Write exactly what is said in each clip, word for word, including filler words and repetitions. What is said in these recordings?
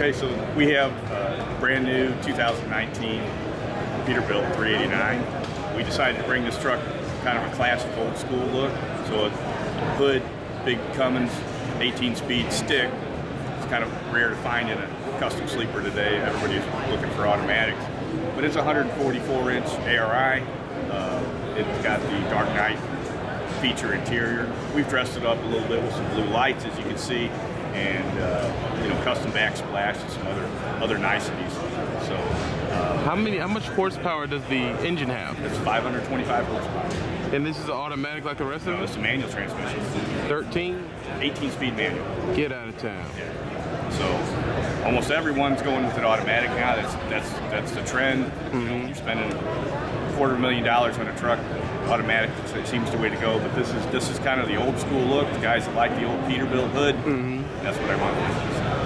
Okay, so we have a brand new two thousand nineteen Peterbilt three eighty-nine. We decided to bring this truck kind of a classic old school look. So a hood, big Cummins, eighteen speed stick. It's kind of rare to find in a custom sleeper today. Everybody's looking for automatics. But it's a one hundred forty-four inch A R I. Uh, it's got the Dark Knight feature interior. We've dressed it up a little bit with some blue lights, as you can see, and uh, you know, custom backsplash and some other other niceties. So, uh, how many? How much horsepower does the engine have? It's five hundred twenty-five horsepower. And this is automatic, like the rest no, of it. It's a manual transmission. thirteen, eighteen speed manual. Get out of town. Yeah. So, almost everyone's going with an automatic now. That's that's that's the trend. Mm-hmm. You know, you're spending a quarter million dollars on a truck. Automatic seems the way to go, but this is this is kind of the old school look. The guys that like the old Peterbilt hood, mm-hmm. That's what I want.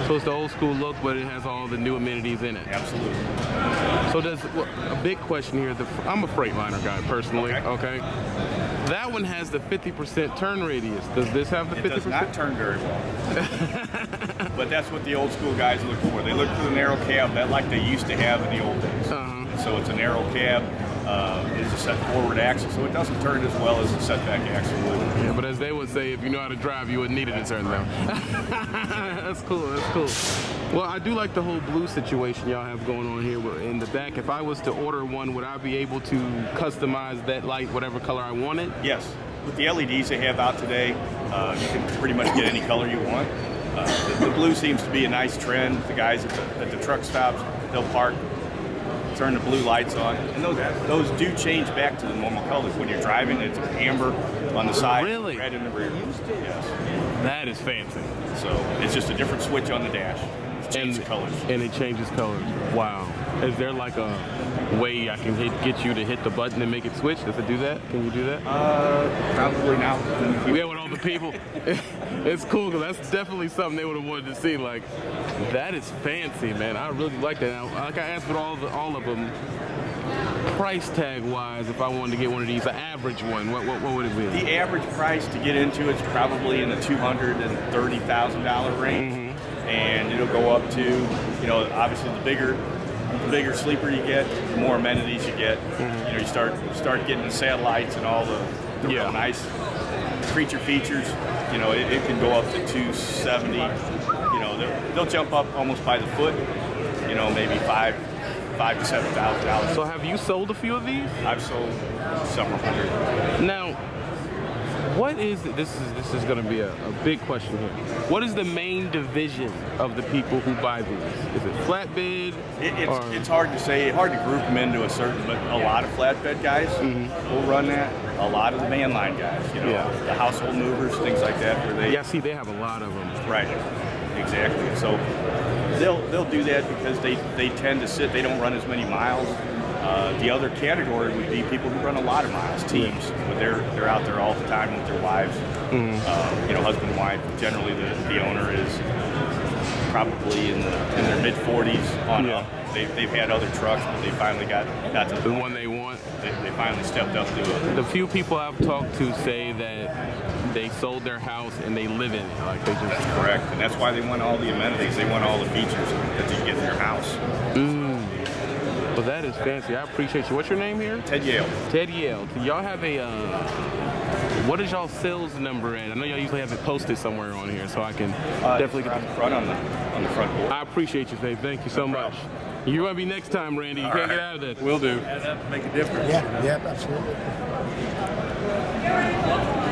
So it's the old school look, but it has all the new amenities in it. Absolutely. So does well, a big question here. The, I'm a Freightliner guy personally. Okay. Okay. That one has the fifty percent turn radius. Does this have the fifty percent? It does not turn very well. But that's what the old school guys look for. They look for the narrow cab, that like they used to have in the old days. Uh-huh. So it's a narrow cab. Uh, is a set forward axle, so it doesn't turn as well as the setback axle would. Yeah, but as they would say, if you know how to drive, you wouldn't need it to turn though. That's cool, that's cool. Well, I do like the whole blue situation y'all have going on here in the back. If I was to order one, would I be able to customize that light, whatever color I wanted? Yes. With the L E Ds they have out today, uh, you can pretty much get any color you want. Uh, the, the blue seems to be a nice trend. The guys at the, at the truck stops, they'll park, turn the blue lights on, and those those do change back to the normal colors when you're driving. It's amber on the side, really? Red in the rear. Yes. That is fancy. So it's just a different switch on the dash. It changes and, colors. And it changes colors. Wow. Is there like a way I can hit, get you to hit the button and make it switch? Does it do that? Can you do that? Uh, probably not. Yeah, with all the people. It's cool, because that's definitely something they would have wanted to see. Like, that is fancy, man. I really like that. I, like I asked with all the, all of them, price tag wise, if I wanted to get one of these, an average one, what, what, what would it be? The average price to get into it's probably in the two hundred thirty thousand dollar range, mm-hmm. And it'll go up to, you know, obviously the bigger. The bigger sleeper you get, the more amenities you get. Mm-hmm. You know, you start start getting the satellites and all the, the yeah. real nice creature features. You know, it, it can go up to two seventy. You know, they'll, they'll jump up almost by the foot. You know, maybe five, five to seven thousand dollars. So, have you sold a few of these? I've sold several hundred. Now, what is this? Is this is going to be a, a big question here? What is the main division of the people who buy these? Is it flatbed? It, it's, or? It's hard to say. Hard to group them into a certain. But a lot of flatbed guys mm-hmm. will run that. A lot of the van line guys, you know, yeah. the household movers, things like that. Where they yeah, see, they have a lot of them. Right. Exactly. So they'll they'll do that because they they tend to sit. They don't run as many miles. Uh, the other category would be people who run a lot of miles, teams, but they're they're out there all the time with their wives, mm-hmm. uh, you know, husband and wife. Generally, the, the owner is probably in the in their mid forties on yeah. up. They, they've had other trucks, but they finally got got to the, the one they want. They, they finally stepped up to it. The few people I've talked to say that they sold their house and they live in it. Like they just that's correct, and that's why they want all the amenities. They want all the features that you get in your house. Mm. Well, that is fancy. I appreciate you. What's your name here? Ted Yale. Ted Yale. Do y'all have a, uh, what is y'all sales number at? I know y'all usually have it posted somewhere on here, so I can uh, definitely get the front on the, on the front board. I appreciate you, Dave. Thank you so no much. You're going to be next time, Randy. You All can't right. get out of that. Will do. That'll make a difference. Yeah, yeah, absolutely.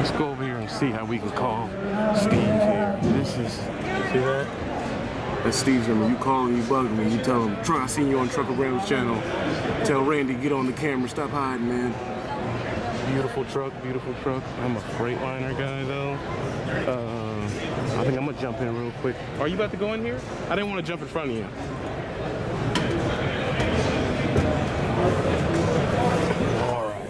Let's go over here and see how we can call Steve here. This is, see that? That's Steve Zimmerman. You call him, you bug him, you tell him, Troy, I seen you on Trucker Graham's channel. Tell Randy, get on the camera, stop hiding, man. Beautiful truck, beautiful truck. I'm a Freightliner guy, though. Uh, I think I'm gonna jump in real quick. Are you about to go in here? I didn't want to jump in front of you. All right.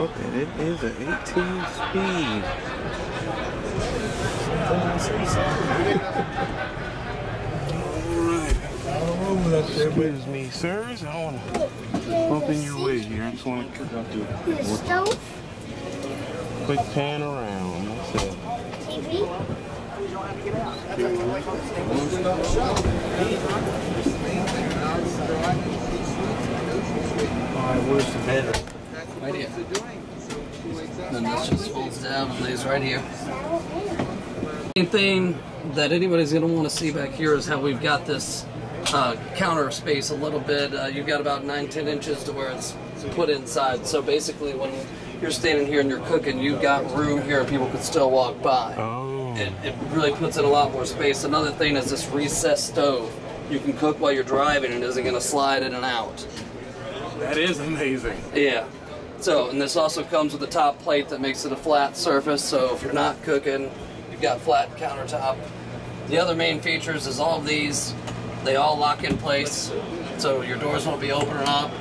Oh, and it is an eighteen speed. All right. coming up there with. Excuse me, sirs. I don't want to bump in your way here. I just want to do a quick pan around. That's it. T V? Alright, where's the bed? Right here. Then this just folds down and lays right here. Main thing that anybody's going to want to see back here is how we've got this uh, counter space a little bit. Uh, you've got about nine, ten inches to where it's put inside. So basically when you're standing here and you're cooking, you've got room here and people can still walk by. Oh. It, it really puts in a lot more space. Another thing is this recessed stove. You can cook while you're driving and it isn't going to slide in and out. That is amazing. Yeah. So, and this also comes with a top plate that makes it a flat surface, so if you're not cooking, you've got flat countertop. The other main features is all of these, they all lock in place, so your doors won't be opening up.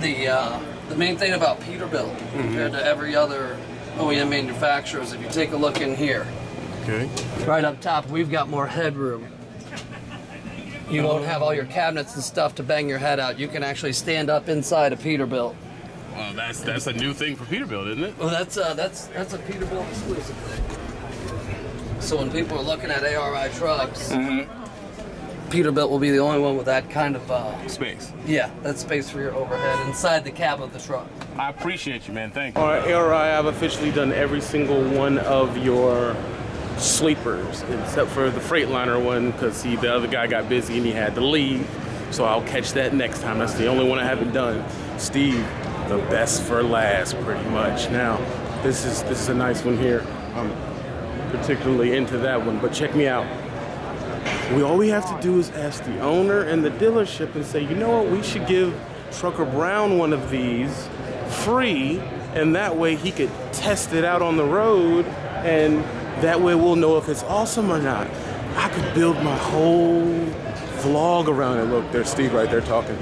The, uh, the main thing about Peterbilt mm-hmm. compared to every other O E M manufacturers, if you take a look in here, okay, right up top we've got more headroom. You won't have all your cabinets and stuff to bang your head out. You can actually stand up inside a Peterbilt. Wow, that's that's a new thing for Peterbilt, isn't it? Well, that's uh, that's that's a Peterbilt exclusive thing. So when people are looking at A R I trucks, mm-hmm. Peterbilt will be the only one with that kind of uh, space. Yeah, that's space for your overhead inside the cab of the truck. I appreciate you, man. Thank you. All right, A R I, I've officially done every single one of your sleepers, except for the Freightliner one, because the other guy got busy and he had to leave. So I'll catch that next time. That's the only one I haven't done. Steve, the best for last, pretty much. Now, this is this is a nice one here. I'm particularly into that one, but check me out. We all we have to do is ask the owner and the dealership and say, you know what, we should give Trucker Brown one of these free, and that way he could test it out on the road, and that way we'll know if it's awesome or not. I could build my whole vlog around it. Look, there's Steve right there talking.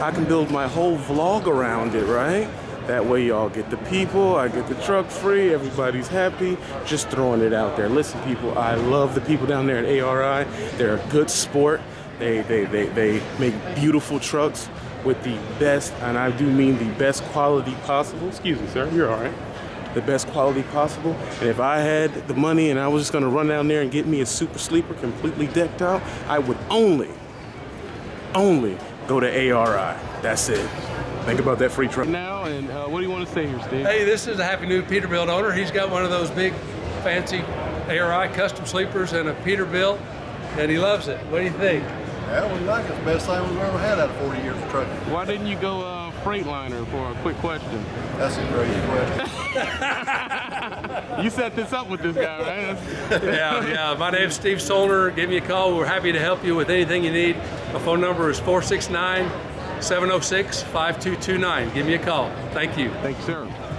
I can build my whole vlog around it, right? That way y'all get the people, I get the truck free, everybody's happy. Just throwing it out there. Listen, people, I love the people down there at A R I. They're a good sport. They, they, they, they make beautiful trucks with the best, and I do mean the best quality possible. Excuse me, sir, you're all right. The best quality possible. And if I had the money and I was just gonna run down there and get me a super sleeper completely decked out, I would only, only go to A R I. That's it. Think about that free truck. Now, and uh, what do you want to say here, Steve? Hey, this is a happy new Peterbilt owner. He's got one of those big, fancy A R I custom sleepers and a Peterbilt, and he loves it. What do you think? Yeah, we like it. It's the best thing we've ever had out of forty years of trucking. Why didn't you go uh, Freightliner for a quick question? That's a great question. You set this up with this guy, right? yeah, yeah. My name's Steve Stoner. Give me a call. We're happy to help you with anything you need. My phone number is four six nine, seven oh six, five two two nine. Give me a call. Thank you. Thank you, sir.